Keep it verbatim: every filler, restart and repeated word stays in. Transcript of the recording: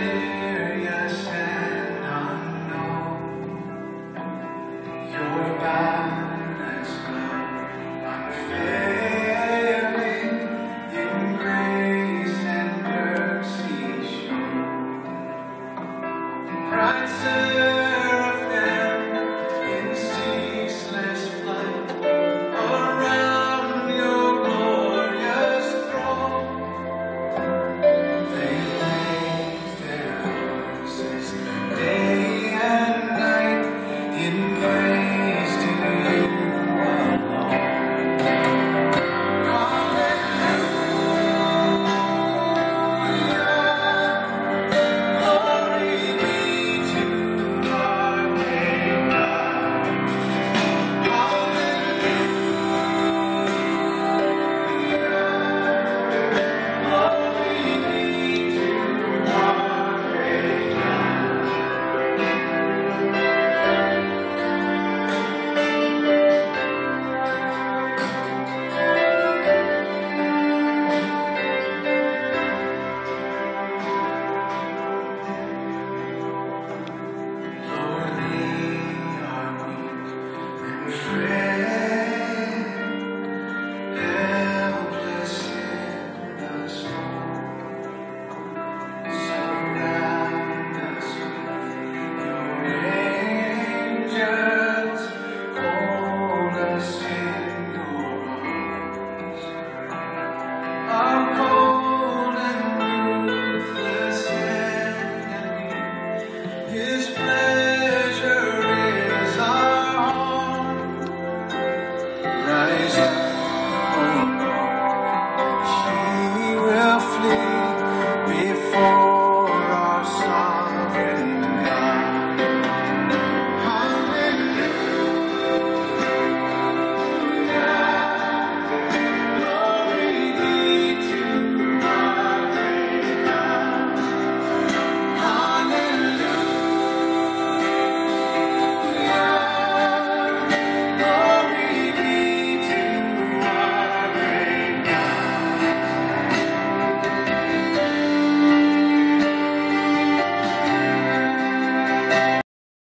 mysterious and unknown. Your boundless love, unfailing in grace and mercy shown.